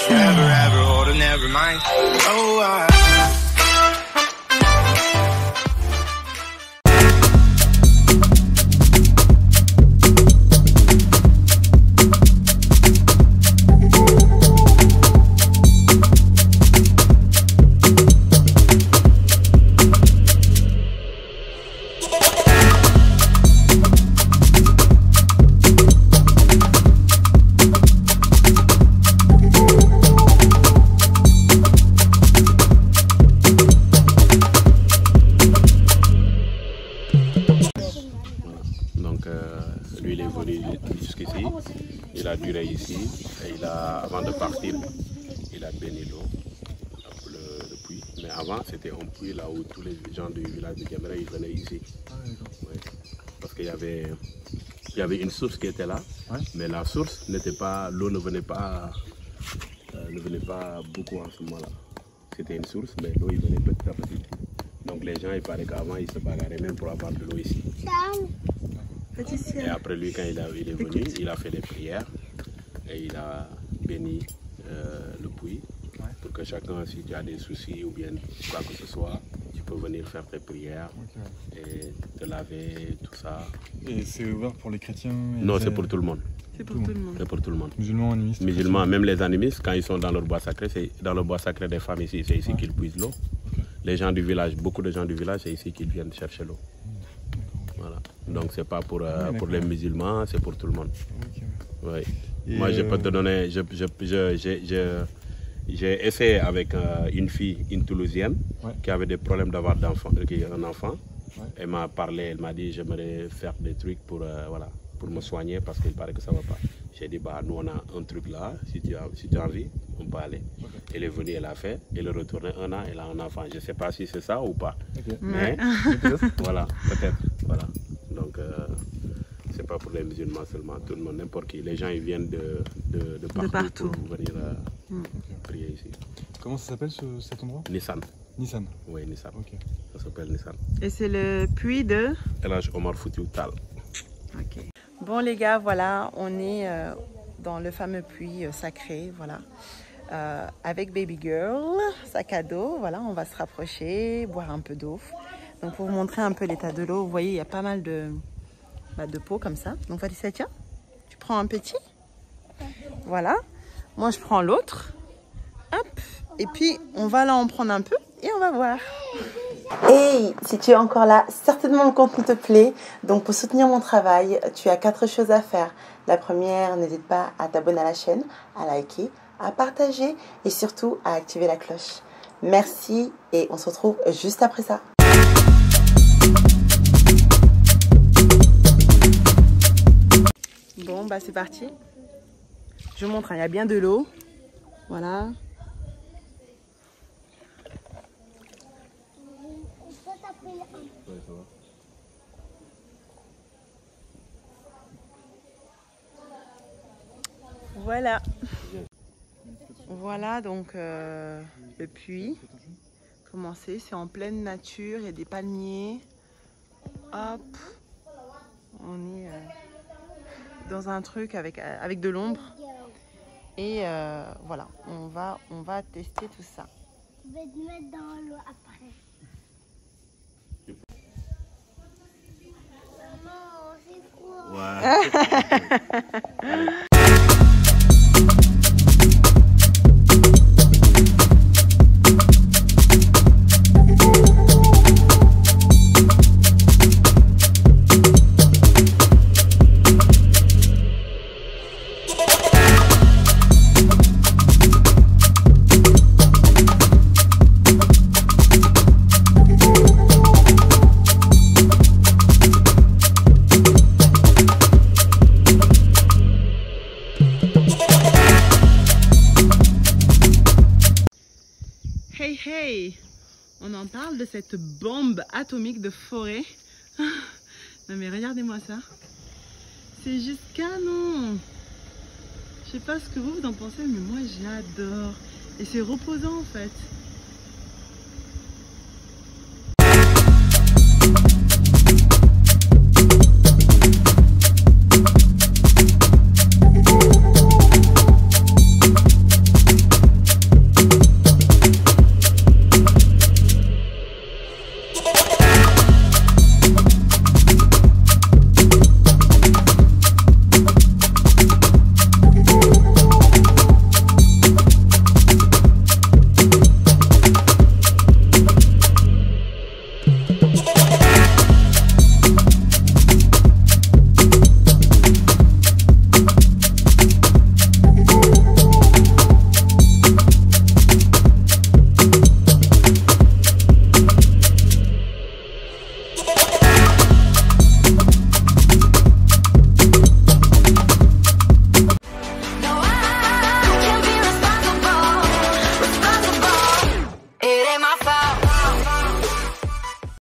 was forever, ever, or to never mind. Oh, I... Lui il est venu jusqu'ici, il a duré ici, et il a, avant de partir, il a béni l'eau, le puits. Mais avant c'était un puits là où tous les gens du village de Cameray venaient ici. Ouais. Parce qu'il y avait une source qui était là, mais la source n'était pas, l'eau ne venait pas beaucoup en ce moment là. C'était une source, mais l'eau il venait petit à petit. Donc les gens, il paraît qu'avant ils se bagarraient même pour avoir de l'eau ici. Et après lui, quand il est venu, il a fait des prières et il a béni le puits pour que chacun, si tu as des soucis ou bien quoi que ce soit, tu peux venir faire tes prières et te laver, tout ça. Et c'est ouvert pour les chrétiens? Non, c'est pour tout le monde. C'est pour tout le monde. C'est pour tout le monde. Musulmans, animistes. Musulmans, même les animistes, quand ils sont dans leur bois sacré, c'est dans le bois sacré des femmes ici, c'est ici qu'ils puisent l'eau. Les gens du village, beaucoup de gens du village, c'est ici qu'ils viennent chercher l'eau. Voilà. Donc c'est pas pour, pour les musulmans, c'est pour tout le monde. Okay. Oui. Moi je peux te donner, j'ai essayé avec une fille, une Toulousienne, qui avait des problèmes d'avoir un enfant. Ouais. Elle m'a parlé, elle m'a dit j'aimerais faire des trucs pour, voilà, pour me soigner parce qu'il paraît que ça ne va pas. J'ai dit bah nous on a un truc là, si tu as envie, on peut aller. Okay. Elle est venue, elle a fait, elle est retournée un an, elle a un enfant. Je ne sais pas si c'est ça ou pas. Okay. Mais voilà, peut-être. Voilà. Donc, c'est pas pour les musulmans seulement, tout le monde, n'importe qui. Les gens, ils viennent de partout pour venir prier ici. Comment ça s'appelle cet endroit? Nissan. Nissan? Oui, Nissan. Okay. Ça s'appelle Nissan. Et c'est le puits de El Hadj Omar Foutiou Tal. Okay. Bon les gars, voilà, on est dans le fameux puits sacré, voilà. Avec Baby Girl, sac à dos, voilà, on va se rapprocher, boire un peu d'eau. Donc pour vous montrer un peu l'état de l'eau, vous voyez, il y a pas mal de pots comme ça. Donc Valissa, tiens, tu prends un petit. Voilà. Moi, je prends l'autre. Hop. Et puis, on va là en prendre un peu et on va voir. Hey, si tu es encore là, certainement le contenu te plaît. Donc pour soutenir mon travail, tu as 4 choses à faire. La première, n'hésite pas à t'abonner à la chaîne, à liker, à partager et surtout à activer la cloche. Merci et on se retrouve juste après ça. Bon bah c'est parti, je vous montre, il y a bien de l'eau, voilà. Voilà, voilà donc le puits, commencez, c'est en pleine nature, il y a des palmiers, hop, on est... dans un truc avec de l'ombre et voilà, on va tester tout ça. Je vais te mettre dans l'eau après. Maman, c'est quoi? Hey, on en parle de cette bombe atomique de forêt. Non mais regardez-moi ça. C'est juste canon. Je sais pas ce que vous en pensez, mais moi j'adore. Et c'est reposant en fait.